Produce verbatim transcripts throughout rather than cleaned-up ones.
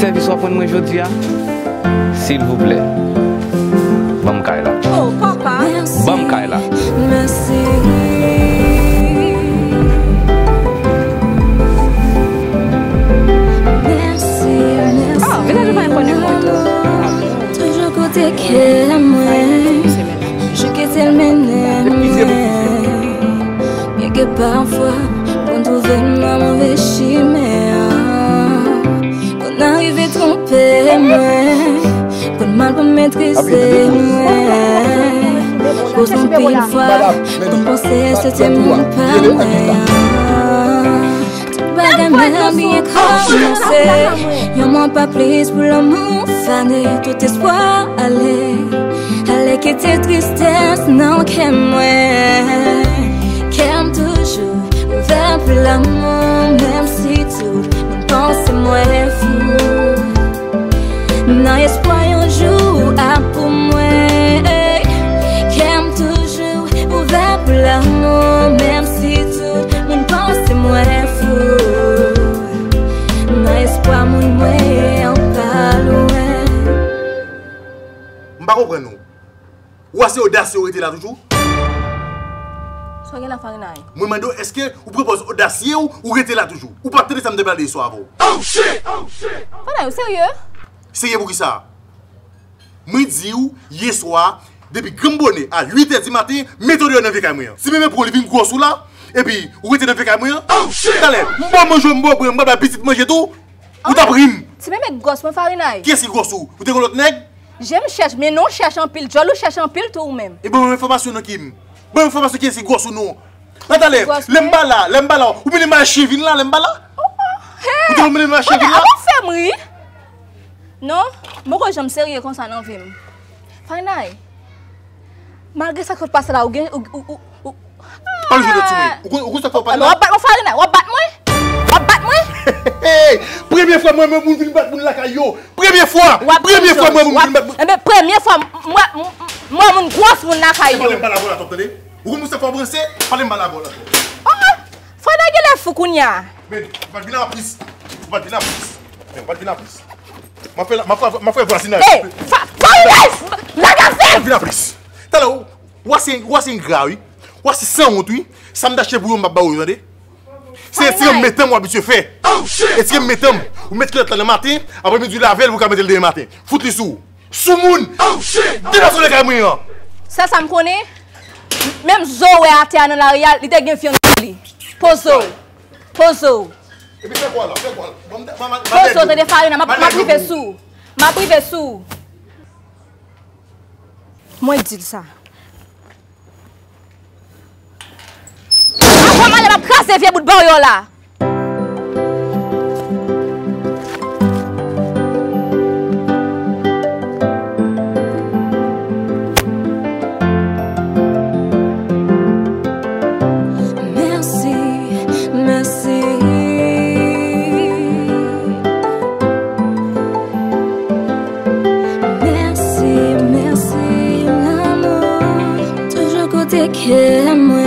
service pour moi aujourd'hui, s'il vous plaît. Bam Kaila. Oh papa. Bam Kaila. Oh, venez de m'avoir connu. Toujours côté que moi. Je quitte le ménage. Bien que parfois, on trouve ma mauvaise chimère. Qu'on arrive à tromper moi. Qu'on mal pour maîtriser moi. Pour son pire une fois, qu'on pensait c'était mon pas moi. Toute bagarre m'a bien commencé. Y'en m'en pas prise pour l'amour fané. Tout espoir allait. Qui était tristesse, non, qu'aime moi, qu'aime toujours, ouvert pour l'amour, même si tout mon pensée moi est fou. Non, espoir un jour à pour moi, qu'aime toujours, ouvert pour l'amour, même si tout mon pensée moi est fou. Non, espoir mon moi en pas loin. M'pas comprenons. Ou assez audacieux était là toujours? Soyez la farine. Moi mando, est-ce que vous proposez audacieux ou était là toujours? Ou pas tenir ça me demander soir avant. Oh shit! Oh shit! Voilà, sérieux? Sérieux pour qui ça? Moi dis ou hier soir depuis Gambonnet à huit heures du matin, mettez-le dans vieille moi. Si même pour le vin gros sous là et puis ou était dans vieille moi? Oh shit! Allez, moi manger moi prendre moi petite manger tout. Ou t'a prime. Si même grosse moi farine. Qui est-ce gros sous? Ou t'es l'autre nèg? Je me cherche, mais non, je cherche en pile. Je le cherche en pile tout même. Et bonne information, Kim. Bonne information, qui est si grosse ou non. Attendez, l'emballa, l'emballa. Ou bien les machines viennent là, l'emballa. Ou bien les machines viennent là. On va faire, non, moi, je me sérieux comme ça, non, Vim. Fanaï, malgré ça que je passe là, ou bien. Pas le jeu de tout. Ou ça, faut pas le faire. On va battre, moi. On va battre, moi. Hey, première fois moi même mon vin battre mon la caillou. Première fois. Première fois moi mon vin battre. Mais première fois moi moi mon grosse mon la caillou. Parlez pas la voix là, t'entendez? Vous commencez à embrasser, parlez pas la voix là. Oh, faut naguer la foukounia. Mais pas bien la prise. Pas bien la prise. Mais pas bien la prise. Ma frère ma frère ma frère voisine. Eh, pas la gaffe. Pas bien la prise. T'as là où? Où c'est où c'est grave? Où c'est sans honte oui? Ça me d'acheter pour ma baou, regardez. C'est si on mettait moi habitué fait. Oh shit. Et si on mettait vous mettez le temps le matin, après midi la veille vous mettez le demain matin. Foutez sous. Sous moun. Oh shit. Déjà sur les camions. Ça ça me connaît. Même Zoé à terre dans la réal, il était gain fion lui. Pozo. Pozo. Et puis c'est quoi là? C'est quoi? Maman Pozo de farine, m'a m'a privé sous. M'a privé sous. Moi dit ça. C'est vieux bout de bord là. Merci, merci. Merci, merci l'amour. Toujours côté que moi.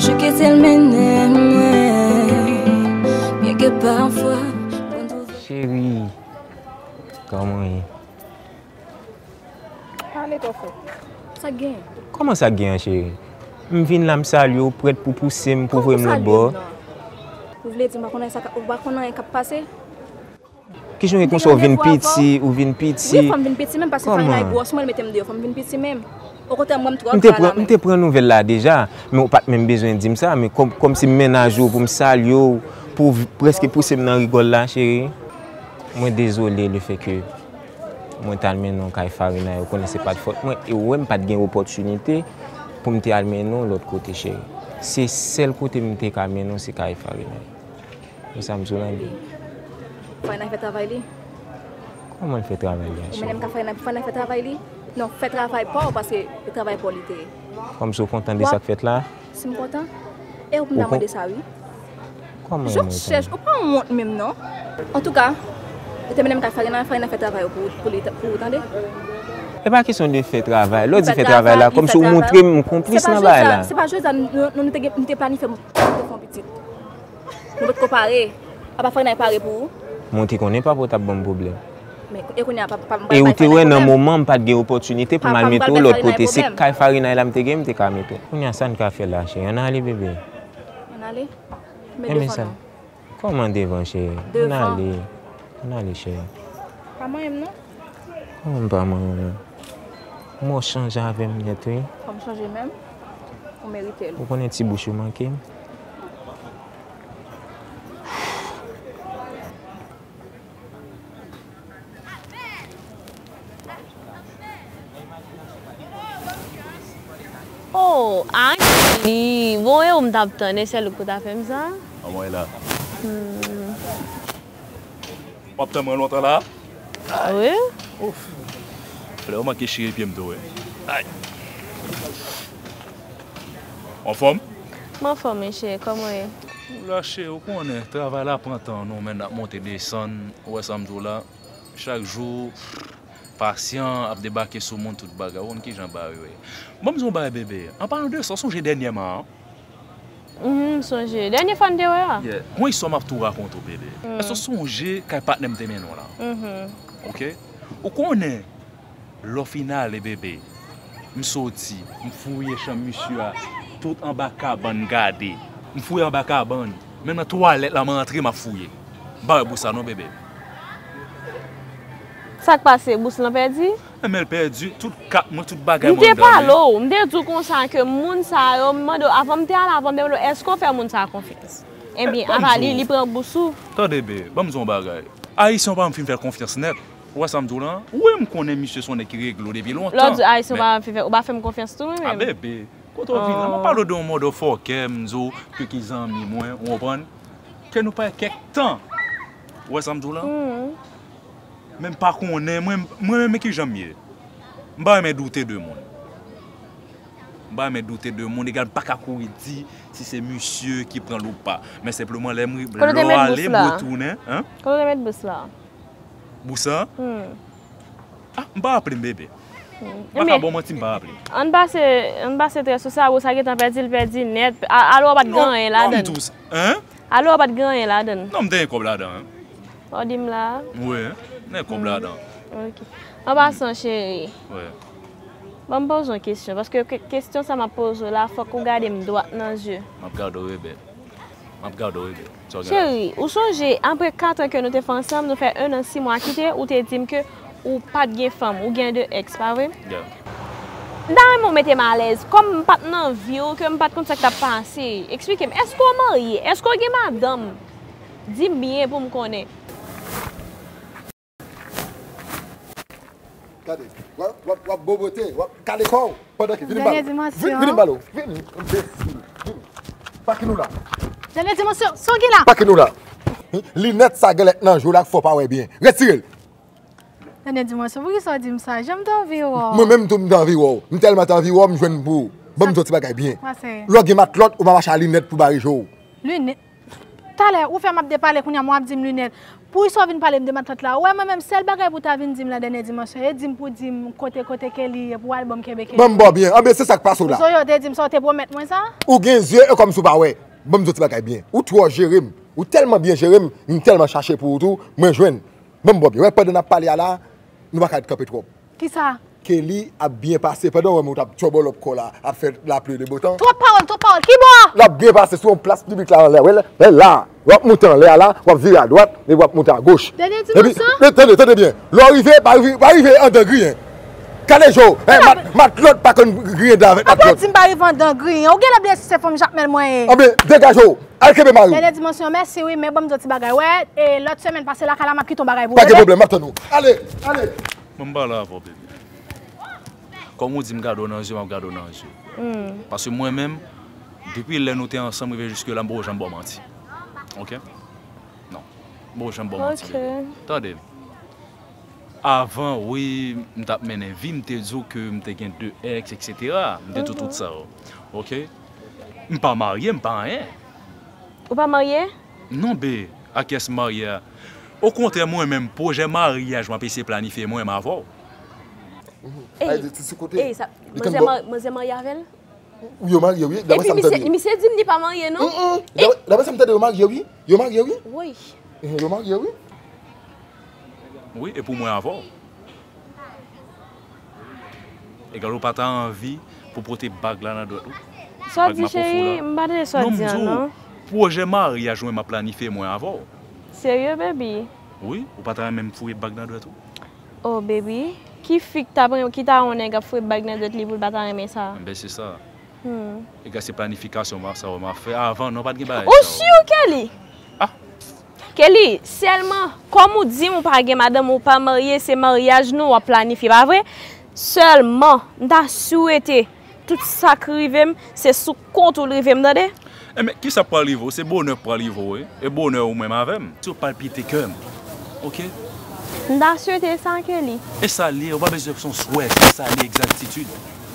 Je quitte le ménage, bien que parfois. Chérie, comment est? Allez, toi, ça gagne. Comment ça gagne, chérie? Je viens là, je salue, prête pour pousser, pour ouvrir mon bord. Vous voulez dire que ça va passer? Qu'est-ce que vous voulez dire? Petit ou vin petit? Oui, vin petit même parce que je suis grosse, je suis dehors, je suis petit même. Je te prends une nouvelle là déjà, mais je n'ai pas même besoin de dire ça, mais comme, comme si je ménage pour me saluer, pour presque pousser dans la rigole là, chérie. Je suis désolé le fait que je suis allé dans la farine, je ne connaissais pas de faute. Je n'ai pas eu d'opportunité pour me aller de l'autre côté, chérie. C'est le seul côté que je suis allé dans la farine. C'est ça que je suis allé. Farine fait travailler? Comment elle fait travailler? Je ne sais pas si elle fait travailler. Non, faites travail pas parce que le travail pour l'été. Comme je suis content de ça que faites là. C'est important. Et vous me demandez ça, oui. Comment je cherche, vous pas honte même, non? En tout cas, vous avez même qu'à faire un travail pour l'été. Ce n'est pas question de faire travail. L'autre dit faire travail là, comme si vous montrez mon complice dans la là. Ce n'est pas juste ça, nous avons planifié mon petit. Nous avons comparé. Nous ne pouvons pas faire un travail pour vous. montrer qu'on n'est pas pour ta bon problème. Et où tu es dans un moment pas de opportunité pour mal mettre l'autre côté, c'est quand Farina elle a mettre game, tu as mettre. On a ça qu'a fait lâcher. On allait bébé. On allait. Mais ça. Comment devant chez? On allait. On allait chez. Pas moi non. Comment pas moi non. Moi changer avec moi tout. Comme changer même. On mérite elle. Vous connaissez petit bouche manqué. Oh, Annie, vous avez un peu de temps, c'est le coup de faire ça? Ah, moi, là. Pas de temps, l'autre là? Oui. Ouf. Je vais vous chier bientôt. En forme? En forme, monsieur, comment est-ce? Lâchez, vous connaissez, travail là, prends temps, nous, maintenant, monter, descendre, ouais, samedi là. Chaque jour. Patient a débarqué sur mon tout bagarre on qui j'en barre oui même son bagarre bébé en parlant de ça songe dernièrement hum songe dernière fois de ouais moi ils sont m'a tout raconté au bébé ça songe qu'un partenaire de maintenant là OK on connaît le final les bébé me sorti me fouiller chambre monsieur tout en bas cabane garder me fouiller en bas cabane même dans toilette là m'entrer m'a fouiller bah pour ça non bébé. Ça qui passe, Boussou l'a perdu? Mais elle perdu, tout cap, tout bagage. Je ne pas l'eau. Je dis comme ça que les gens demandent avant de faire avant de faire est-ce qu'on fait les gens confiance? Eh bien, avant il prend Boussou. Attendez, bon, je dis un bagage. Haïtien va me faire confiance net. Ou à samedi là, où est-ce qu'on est monsieur son équipe depuis longtemps? L'autre du Haïtien va me faire confiance tout même. Ah bébé, quand on vient, on parle d'un mot de fort que qu'ils ont mis moins, on comprend que nous pas quelque temps. Ou à samedi là? Même pas qu'on est, moi-même qui j'aime mieux. Je ne vais pas douter de moi. Je ne vais pas douter de moi. Je ne vais pas courir dire si c'est monsieur qui prend l'eau ou pas. Mais simplement, les gens qui aller retourner. Quand on met bus là. Boussa? Ah, je ne vais pas appeler bébé. Je ne vais pas appeler. On ne va pas se traiter sur ça. On va se perdre, le perdre net. Alors, on ne va pas gagner là-dedans. Hein? Alors, on ne va pas gagner là-dedans. Non, je ne vais pas là-dedans. On dit là. Oui. Mais comme là dedans. OK. En passant chérie. Ouais. Bon, me pose une question parce que question ça m'a pose là, faut qu'on garde me droit dans jeu. M'a regarder bébé. M'a regarder bébé. Chérie, ou songez après quatre ans que nous t'es ensemble, nous fait un an six mois quitter ou t'es dit que ou pas de femme ou gain de ex, pas vrai? Yeah. Dans mon mettez mal à l'aise comme pas dans vie ou que pas comme ça que t'as pensé. Expliquez-moi, est-ce qu'on marié? Est-ce qu'on gain madame? Dis bien pour me connaître. Regardez, vous avez boboté, vous avez calé pendant que vous venez balou. Venez balou. Venez, pas que nous là. Dernière dimension, soyez là. Pas que nous là. Linette, ça gueule non, je ne faut pas bien. Retirez-le. Dernière dimension, vous qui sont dit ça, j'aime t'envie. Moi-même, je suis envie. Je suis tellement envie, je suis jeune pour. Bon, je suis bien. Lorsque je suis l'autre, je vais marcher à Linette pour barrer jour. Lunette. Tout à l'heure, vous faites un parler, vous avez une lunette. Pour y sortir parler de ma tante là, ouais, moi-même, c'est le bagage pour t'avoir dit la dernière dimension. Et dis pour dire côté côté Kelly pour l'album Québec. Bon, bon, bien. Ah, ben, c'est ça qui passe là. Vous avez dit, sortez pour mettre moi ça? Ou bien, yeux comme ça, ouais. Bon, vous avez bien. Ou toi, Jérémy. Ou tellement bien, Jérémy, nous tellement cherché pour tout. Moi, je joins. Bon, bon, bien. Ouais, pendant qu'on parle là, nous va pas être capé trop. Qui ça? Kelly a bien passé. Pendant qu'on a trouble le col là, a fait la pluie de beau temps. Trois paroles, trois paroles. Qui boit? L'a bien passé sur une place publique là en l'air. Ouais, là. Wap moutan là là, wap virer à droite et wap monter à gauche. Dernier dimension. Tenez, tenez bien. L'arrivée, pas arriver en d'un grien. Calé jo, ma Claude pas qu'on grien d'avec ma Claude. Pas dit pas arriver en d'un grien. Ou gèle blessé c'est femme Jacques Melmoyen. Ah ben dégage jo. Alkebe Marou. Dernier dimension, merci oui, mais bon me dit bagay ouais et l'autre semaine passée là cala m'a qui ton bagay pour. Pas de problème, attends nous. Allez, allez. M'ba là pour bébé. Comme on dit me garde dans jeu, m'a garde dans jeu. Parce que moi même depuis là nous t'es ensemble jusque là moi j'en bon menti. OK? Non. Bon, j'aime pas mentir. Attendez. Avant, oui, je me suis dit, je me suis dit que je suis deux ex, et cetera. Je me suis dit tout ça. OK? Je ne suis pas marié, je ne suis pas rien. Vous pas marié? Non, bé. À qui est-ce marié? Au contraire, moi-même, projet mariage, je me suis planifié moi-même avant. Eh, ça. Je suis marié avec elle? Oui, je marié, oui. Et puis, il me s'est dit qu'il n'est pas marié, non? D'abord, ça me dit qu'il est marié, oui. Il est marié, oui. Oui. Il est marié, oui. Oui, et pour moi avant. Et quand vous n'avez pas envie pour porter bague là dans l'autre. Soit dit chérie, je ne sais pas si non. Projet mariage, je planifié moi avant. Sérieux, bébé? Oui, ou pas t'as même fouillé bague dans l'autre. Oh, bébé, qui fait que t'as on a fouillé bague dans l'autre pour pas t'aimer ça? Ben c'est ça. Hmm. Et que c'est planification, ça on m'a fait avant, non pas de bague. Oh, si ou Kelly? Ah. Kelly, seulement, comme on dit, on pas madame ou pas mariée, c'est mariage nous on planifie, pas vrai? Seulement, on souhaité tout ça qui arrive, c'est sous compte où arrive, m'entendez? Eh mais qui ça parle de vous? C'est bonheur pour vous, et bonheur ou même avec. Tu palpites comme, ok? On a souhaité ça, Kelly. Et ça lit, on va besoin de son souhait, ça lit exactitude,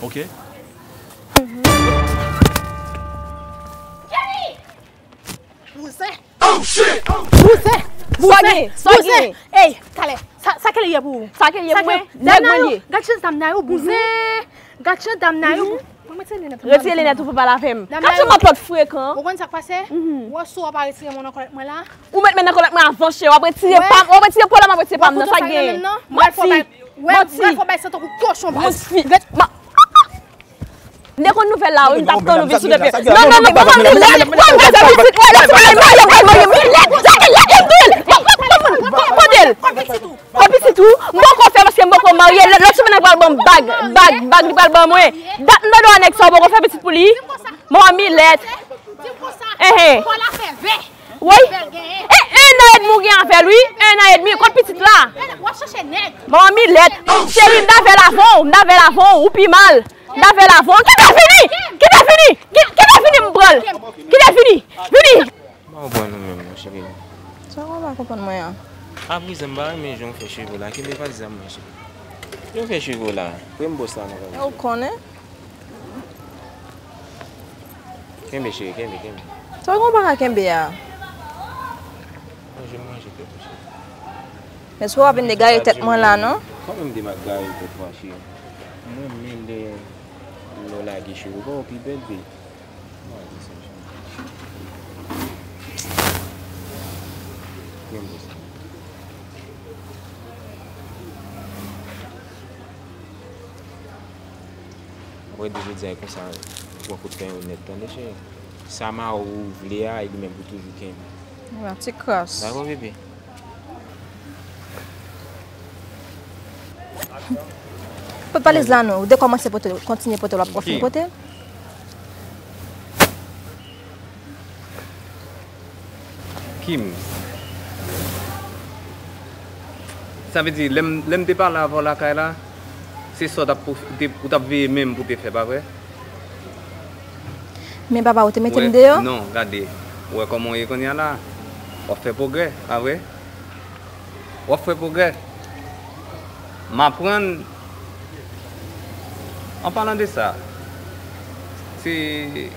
ok? Kelly! Vous êtes? Oh shit! Vous êtes? Vous êtes? Vous êtes? Hey, Kelly! Ça qu'elle y a pour vous. Ça qu'elle y a pour vous. D'accord. Gâchis d'amnaïo bousé. Gâchis d'amnaïo. Retirez les nettes pour pas la femme. Gâchis ma porte fréquent. Vous voyez ça passer? Ou est-ce qu'on va retirer mon collègue moi là? Ou mettre maintenant collègue moi avant chez. On va retirer pas. On va retirer pas là. On va retirer pas. Non ça gagne. Moi faut pas. Ouais. Moi faut pas ça ton cochon. Dès qu'on nous fait là, on tape ton visage de paix. Non non non. Comment nous laisse? Comment nous laisse? C'est tout. Moi, je fais parce que je suis marié. L'autre semaine, je vais faire bague, bague, bague, je vais faire moi. Date ça, je vais faire petite pour lui. Mon ami, lettre. Eh, oui. Et un an et demi, je vais faire lui. Un an et demi, quand petite là. Mon ami, lettre. Chérie, je vais faire l'avant, je vais faire l'avant, ou puis mal. Je vais faire l'avant. Qui t'a fini? Qui t'a fini? Qui t'a fini, mon brol? Qui t'a fini? Fini. Bon, bon, mon chéri. Ça va pas comprendre moi. Ah, mais je me fais chez vous là, qui ne pas dire moi. Je me fais chez vous là, je me bosse là. Vous connaissez? Qui me chez vous? Qui me chez vous? Tu ne comprends pas qui me chez vous? Je mange quelque chose. Mais soit vous avez des gars qui sont là, non? Quand même des gars qui sont là, chez vous. Moi, je suis là, je suis chez vous, puis belle vie. Je me bosse là. Je vais dire que ça va coûter honnête. Ça m'a ouvert à lui-même pour toujours. C'est cross. Ça va, bébé? Je ne peux pas les là, non. Dès qu'on commence à continuer pour la prochaine côté. Kim. Ça veut dire, l'aime départ là avant la caille là? C'est ça que tu as vu même pour te faire, pas vrai? Mais papa, tu mettez dehors? Non, regardez. Ouais, comment on est là? On fait progrès, pas vrai? On fait progrès. M'apprendre. En parlant de ça, c'est.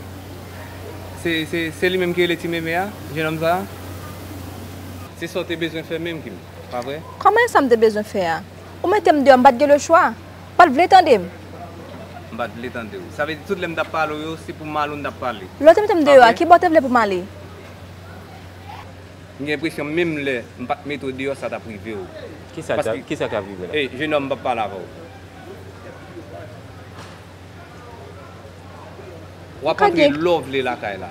C'est lui-même qui est le TIMEME, jeune homme ça? C'est ça que tu as besoin de faire même, pas vrai? Comment ça me besoin de faire? Ou mettez dehors, je vais le choix. Pas de l'étendue. Pas de l'étendue. Ça veut dire que tout le monde parle aussi pour mal on parler. L'autre me dit qui botte pour parler. J'ai l'impression même les méthodes de ça t'a privé. Qui ça t'a qui ça t'a privé là? Eh, je n'aime pas parler avant. Ou pas que love les la caille là.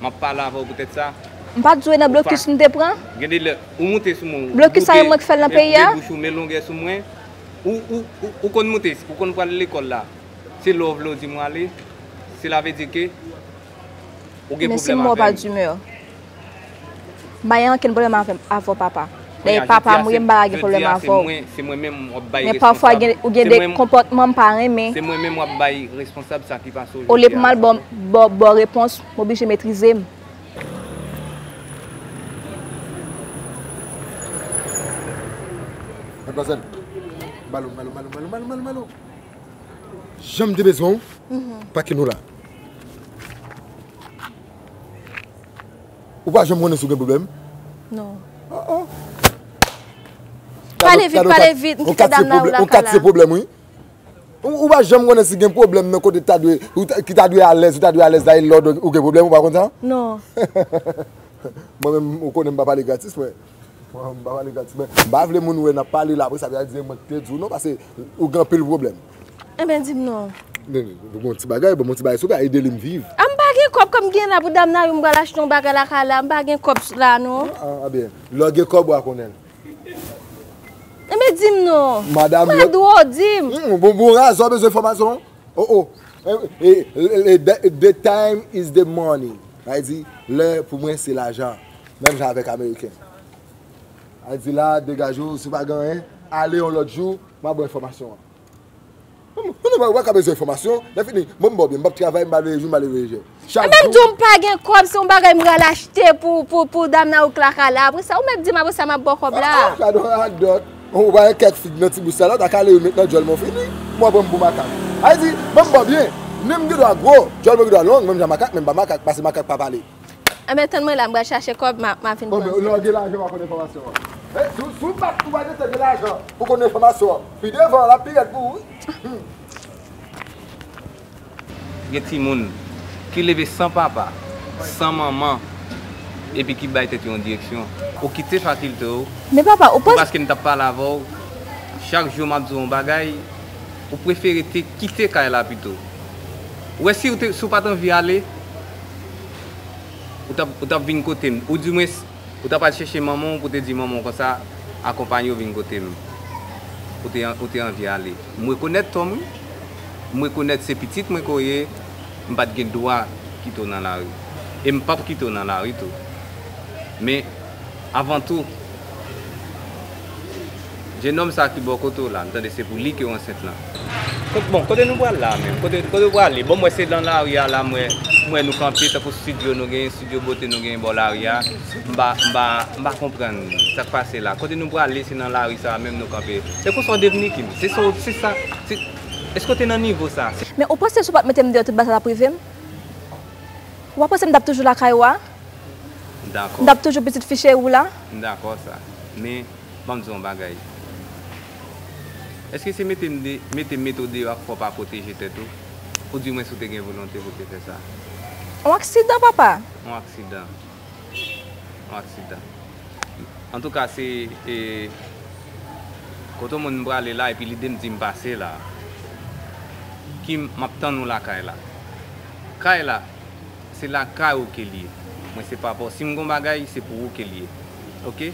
M'a parler avant peut-être ça. On pas jouer dans blocus nous te prend. Regardez ou monter sur mon blocus ça moi qui fait dans pays là. Bouche mes longueur sur moi. Ou ou qu'on monte, ou qu'on va à l'école là. C'est l'ouvre l'eau du mois, c'est la vérité. Mais si moi pas d'humeur, je n'ai aucun problème avec papa. Et papa, moi, je n'ai pas de problème avec vous. C'est moi-même qui suis responsable. Parfois, il y a des comportements pareils, mais... C'est moi-même qui suis responsable de ça qui passe aujourd'hui. Au lieu de mal, bonne réponse, je suis obligé de maîtriser. Mademoiselle. Malo, malo, malo, malo, malo, malo, malo. J'aime des besoins, pas que nous là. Ou pas, j'aime connaître aucun problème? Non. Oh oh. Parlez vite, parlez vite. On capte ces problèmes, oui. Ou pas, j'aime connaître aucun problème, mais quand tu as dû, qui t'a dû à l'aise, tu t'as dû à l'aise d'aller l'ordre, aucun problème, ou pas content? Non. Moi-même, on connaît pas les gratis, mais. The time is the money. Elle dit, là, pour moi, c'est l'argent. Même avec l'Américain. Elle dit, là, dégagez-vous, si vous n'avez pas gagné, allez un autre jour, je vais avoir information. Je ne vais pas besoin d'informations. Je vais finir. Je vais travailler, je vais me réveiller. Je ne vais pas gagner comme si on va l'acheter pour dame ou claquer là. Après ça, on me dit, je vais ça ma boire comme là. Je vais avoir on va avoir quelques figues dans ce bout-là. Je vais aller maintenant, je vais me finir. Moi, je vais me faire. Elle dit, je ne vais pas bien. Même si je suis gros, je suis long, même si je suis même je parce que je ne pas parler. Mais je vais chercher quoi ma fille. Je vais chercher l'information. Si vous ne de l'argent, vous connaissez l'information. Puis devant la pire pour vous. Il y a des gens qui lèvent sans papa, sans maman, et puis qui battent en direction. Ou qui te facilite. Mais papa, au poste. Parce que ne t'a pas la voix. Chaque jour, je me dis bagaille. Vous préférez quitter quand elle a plutôt. Ou si vous n'avez pas envie d'aller, vous avez venu côté. Ou du moins, vous n'avez pas cherché maman pour te dire maman comme ça, accompagnez-vous venu côté. Vous avez envie d'aller. Je reconnais ton homme, je reconnais ses petites, je ne peux pas avoir droit de quitter dans la rue. Et je ne peux pas quitter dans la rue. Mais avant tout, je nomme ça qui est bon côté là, c'est pour lui qui est enceinte là. Bon, quand nous voyons là, quand nous voyons là, bon, moi c'est dans l'arrière là, moi, moi nous camper, t'as pour studio, nous gagnons, studio beauté, nous gagnons, bon l'arrière, bah, bah, bah comprendre, ça passe là. Quand nous voyons là, c'est dans l'arrière ça, même nous camper. C'est quoi son devenir Kim? C'est ça, c'est ça. Est-ce que t'es dans niveau ça? Mais on pense que je peux mettre de toute base à la privée. Ou après, c'est m'dap toujours la caïwa. D'accord. M'dap toujours petite fichier ou là. D'accord ça. Mais bon, nous on bagaille. Est-ce que c'est mettre mettre méthode de faut pas protéger tête ou du moins sous tes volonté pour faire ça. Un accident papa. Un accident. Un accident. En tout cas c'est eh, quand on me braler là et puis l'idée me dit me passer là. Qui m'attend nous la caille là. Caille là c'est la caille où Kelly. Moi c'est pas pour si mon bagaille c'est pour où Kelly. OK?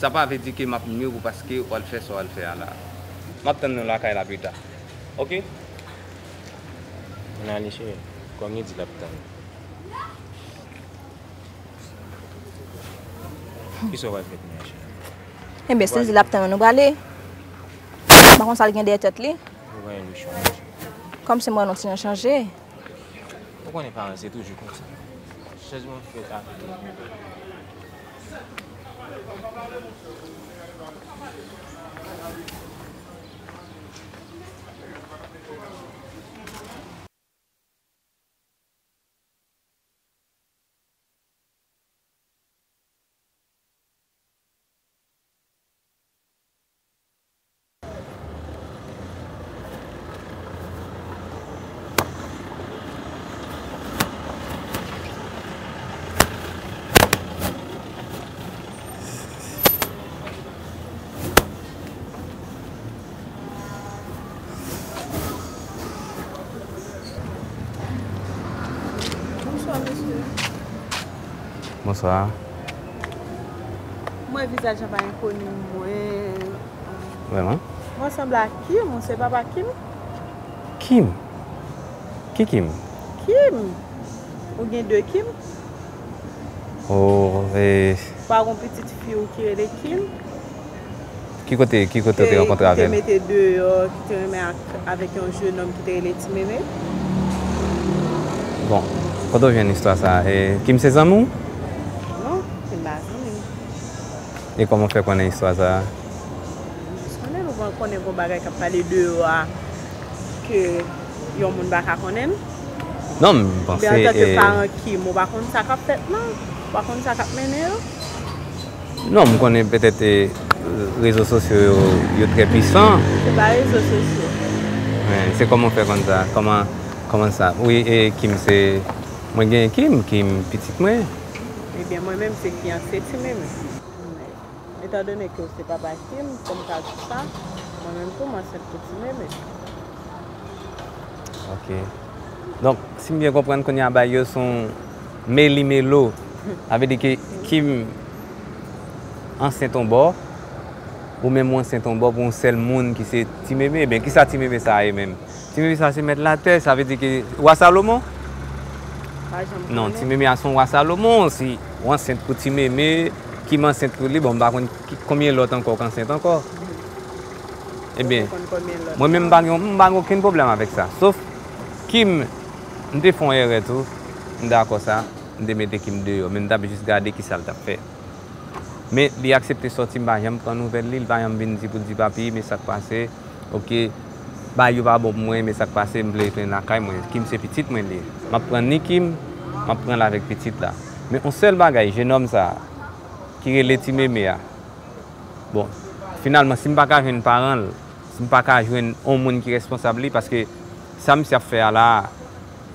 Ça pas veut dire que m'a mieux parce que on le fait ça on le fait là. Maintenant, la caille la bita. Ok? On a niché. Comme il dit la bita. Qui se va faire? Eh bien, c'est la bita. Nous va aller. Par contre, ça vient des têtes là. Comme c'est moi, non, c'est changé. Pourquoi on n'est pas resté toujours comme ça? Changement fait à. Bonsoir. Moi, visage n'est pas inconnu. Vraiment? Moi, je ressemble à Kim, c'est papa Kim. Kim? Qui Kim? Kim. Ou bien deux Kim? Oh, et. Par une petite fille qui est Kim. Qui côté qui côté tu rencontres avec elle? Qui te met deux, qui te remet avec un jeune homme qui te met TIMEME. Bon, quand on vient une histoire ça, et Kim ses amours? Et comment faire qu'on ait l'histoire ça? On connaît vos bagages qui parlent de que yon moun baka konnen. Non, je pense que c'est. C'est parents qui m'ont pas connu ça cap fait non, pas connu ça cap mener. Non, je connais peut-être les réseaux sociaux yo très puissants. C'est pas les réseaux sociaux. Ouais, c'est comment faire comme ça? Comment comment ça? Oui, et Kim c'est moi gagne Kim, Kim petite moi. Eh bien moi-même c'est fiancé TIMEME. Étant donné que c'est papa Kim, comme tu as dit ça, moi-même, comment c'est le petit mémé. Ok. Donc, si je bien comprends qu'on y a baillé son Meli Melo, avec des Kim ancien ton bord, ou même ancien ton bord pour un seul monde qui c'est Timeme, bien qui ça Timeme ça est même. Timeme ça c'est mettre la terre, ça veut dire que roi Salomon. Non, Timeme a son roi Salomon aussi. Enceinte pour Timeme, qui m'enceinte pour lui, bon, combien l'autre encore enceinte encore? Eh bien, moi-même, je n'ai aucun problème avec ça. Sauf Kim, je fais un erreur tout, je suis d'accord ça, je mets Kim dehors, mais je vais juste garder qui ça l'a fait. Mais il a accepté sortir, il va prendre une nouvelle, il va venir pour dire papi, mais ça passe, ok, il va pas bon moi, mais ça passe, je vais prendre la caille, Kim c'est petite, moi, je prends ni Kim, je prends la avec petite là. Mais on seul bagaille, jeune homme ça, qui est le Timeme. Bon, finalement, si je ne peux pas jouer un parent, si je ne peux pas jouer un homme qui est responsable, parce que ça me fait là,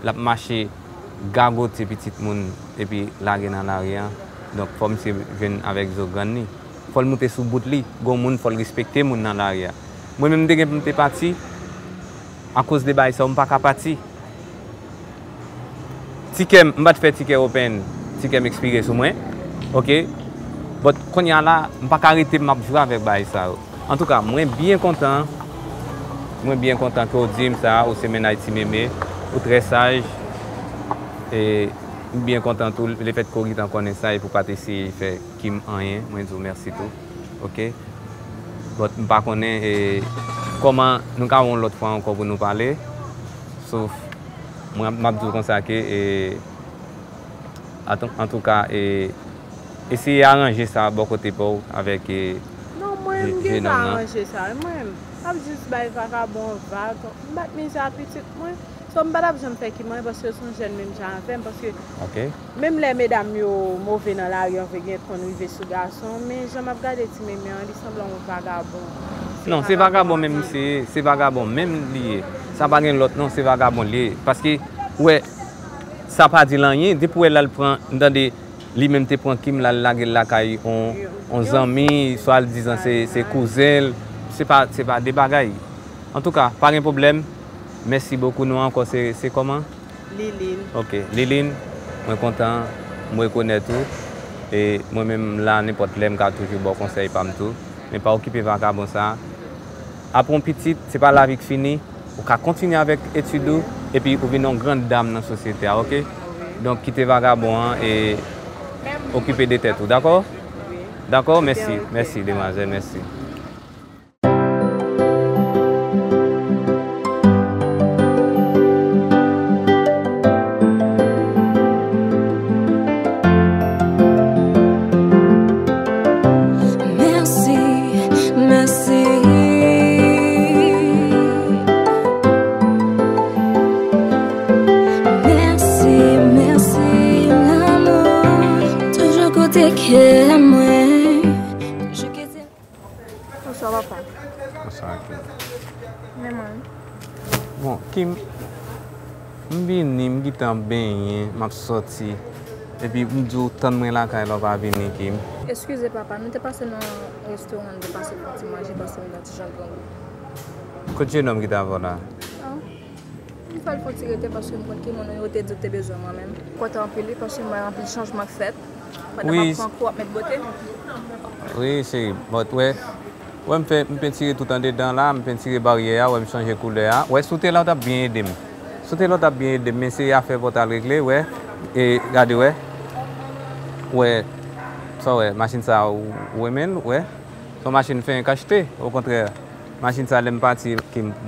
la marché, gargote petit monde et puis la gueule en arrière. Donc, comme si je viens avec Zogani, il faut le monter sous le bout de lui, il faut le respecter les gens en arrière. Moi-même, dès que je suis parti, à cause des bails, je ne peux pas partir. Si je ne peux pas faire ticket open, si je m'explique sur moi, ok? Mais quand je suis là, je ne peux pas arrêter de jouer avec ça. En tout cas, je suis bien content. Je suis bien content que vous disiez ça, au séminaire Timeme, vous très sage. Et je suis bien content tout le fait qu'on connaît ça et pour ne pas essayer de faire Kim rien. Je vous remercie tout. Ok? Mais je ne pas connaître comment nous avons l'autre fois encore pour nous parler. Sauf, je suis consacré. En tout cas, et essayez d'arranger ça à bon côté pour avec. Non, moi, je ne vais pas arranger ça. Moi-même, je vais juste faire un bon vague. Je vais mettre mes appétits. Je ne vais pas faire qui moi parce que je suis jeune, même j'en parce que même les mesdames mauvais dans la rue, ils vont arriver sous garçon. Mais je me regarde et je me dis, ils semblent un vagabond. Non, c'est vagabond même, c'est vagabond même lié. Ça va rien l'autre, non, c'est vagabond lié. Parce que, ouais, ça n'a pas dit rien. Depuis qu'elle prend dans des. Lui-même, tu prends Kim, la lague, la caille, on amis, soit disant c'est cousin, c'est pas des bagailles. En tout cas, pas de problème. Merci beaucoup. Nous encore, c'est comment? Liline. Ok, Liline, je suis content, je connais tout. Et moi-même, là, n'importe quel problème, j'ai toujours bon conseil, pas tout. Mais pas occuper vagabond ça. Après un petit, c'est pas la vie finie. On peut continuer avec l'étude et puis on vient une grande dame dans la société. Ok? Donc, quitter vagabond et. Occuper des têtes, d'accord? Oui. D'accord, merci, merci, demoiselle, merci. Je suis sorti et puis je me suis dit que je pas venir. Excusez papa, nous sommes passés dans un restaurant, nous sommes passés pour te manger, parce que nous sommes dans le jeune homme qui t'a volé. Il faut le tirer parce que je pense que mon hôtel de tes besoins moi-même. Pourquoi tu as rempli parce que je vais remplir le changement que fait. Oui, oui chérie, ouais. Ouais, je peux tirer tout en dedans là, je peux tirer la barrière, je peux changer de couleur. Ouais, sauter là, tu as bien aidé. Sauter là, tu as bien aidé, mais c'est à faire pour te régler, ouais. Et regardez, ouais. Ouais. Ça, ouais. Machine, ça, ouais, même, ouais. Son machine fait un cacheté, au contraire. Machine, ça, l'aime pas, qui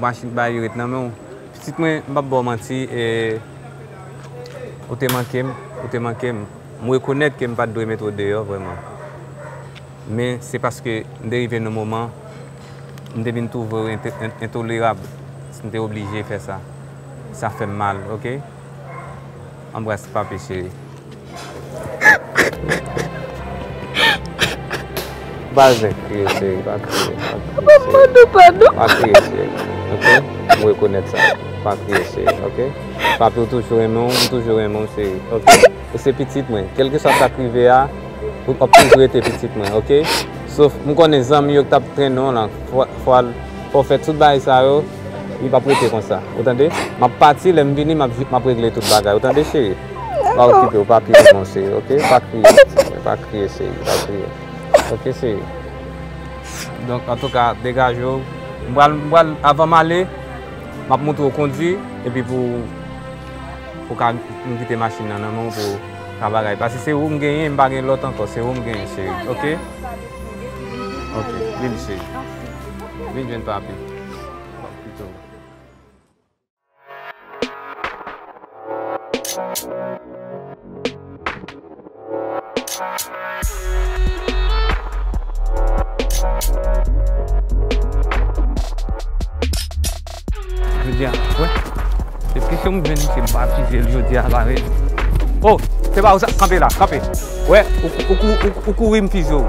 machine, bah, il est non, petit, moi, je vais pas mentir et. Ou t'es manqué, ou t'es manqué. Je reconnais que je ne peux pas de mettre dehors, vraiment. Mais c'est parce que, dérivé dans le moment, je devine tout intolérable. Je suis obligé de faire ça. Ça fait mal, ok? Embrasse papa chérie. Vas-y, crie chérie, pas crier. Pardon, pardon. Pas crier chérie, ok? Vous reconnaissez ça. Pas crier chérie, ok? Papa toujours aimant, toujours aimant chérie, ok? Et c'est petite moi. Quel que soit ta privée, vous toujours été petite moi, ok? Sauf que je connais des amis qui ont traîné, il faut faire tout ça, il ne va pas prêter comme ça. Vous entendez? Je suis parti, je suis venu, je vais régler tout ça. Vous entendez, chérie? Pas occuper, pas crier, mon chéri, ok? Pas crier, pas crier, chérie, pas crier. Ok, chérie? Donc, en tout cas, dégagez-vous. Avant d'aller, je vais montrer au conduit et puis pour pour quitter la machine pour travailler. Parce que c'est où je gagne, je gagne l'autre encore. C'est où je gagne, chérie. Ok? Ok, viens, chérie. Viens, viens, papi. Je dis, ouais, c'est que si on vient, c'est pas baptisé, je dis à la reine. Oh, c'est pas où ça, campé là, campé. Ouais, ou courir, me physio.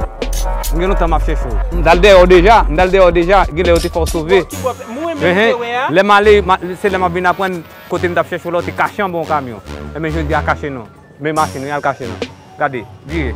Je vais notamment chercher. Dans le dehors déjà, dans le dehors déjà, il est fort sauvé. Les malais, c'est les malais, ils prennent côté de la chercher, ils cachent un bon camion. Mais je dis à cacher non. Mais machine, ils cachent non. Regardez, dis.